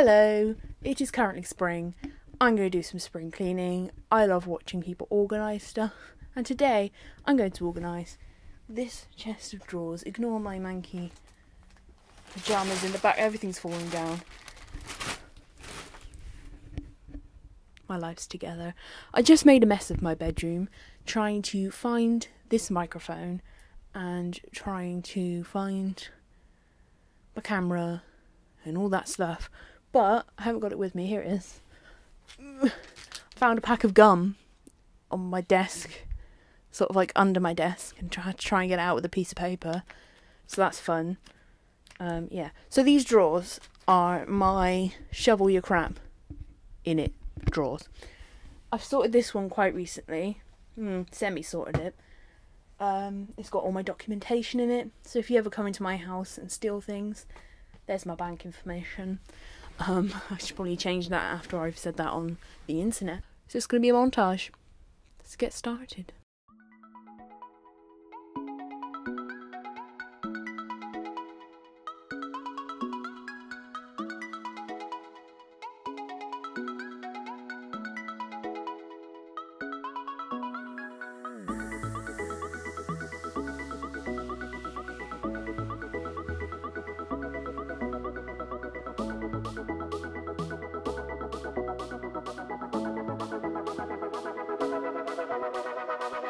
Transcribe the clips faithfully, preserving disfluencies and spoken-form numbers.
Hello, it is currently spring. I'm going to do some spring cleaning. I love watching people organise stuff, and today I'm going to organise this chest of drawers. Ignore my manky pyjamas in the back, everything's falling down. My life's together. I just made a mess of my bedroom trying to find this microphone and trying to find my camera and all that stuff. But I haven't got it with me. Here it is. Found a pack of gum on my desk, sort of like under my desk, and try to try and get it out with a piece of paper. So that's fun. Um, yeah. So these drawers are my shovel your crap in it drawers. I've sorted this one quite recently. Hmm, semi-sorted it. Um, it's got all my documentation in it. So if you ever come into my house and steal things, there's my bank information. Um, I should probably change that after I've said that on the internet. So it's going to be a montage. Let's get started. Bye.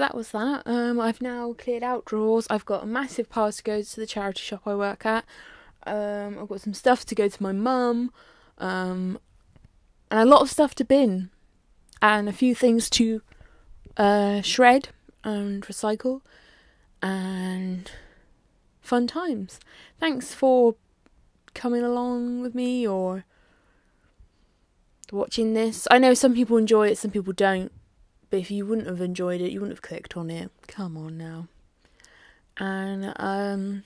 so that was that. Um, I've now cleared out drawers. I've got a massive pile to go to the charity shop I work at. Um, I've got some stuff to go to my mum. Um, and a lot of stuff to bin. And a few things to uh, shred and recycle. And fun times. Thanks for coming along with me or watching this. I know some people enjoy it, some people don't. But if you wouldn't have enjoyed it, you wouldn't have clicked on it. Come on now. And, um...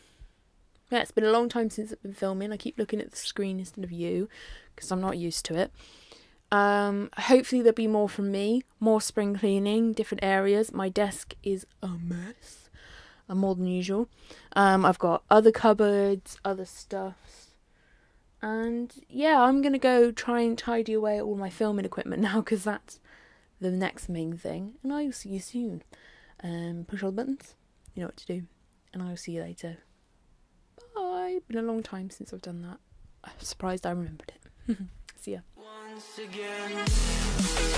yeah, it's been a long time since I've been filming. I keep looking at the screen instead of you, because I'm not used to it. Um, hopefully there'll be more from me. More spring cleaning, different areas. My desk is a mess. Uh, more than usual. Um, I've got other cupboards, other stuffs. And, yeah, I'm going to go try and tidy away all my filming equipment now, because that's the next main thing, and I'll see you soon. Um, push all the buttons, you know what to do, and I'll see you later. Bye. Been a long time since I've done that. I'm surprised I remembered it. See ya. Once again.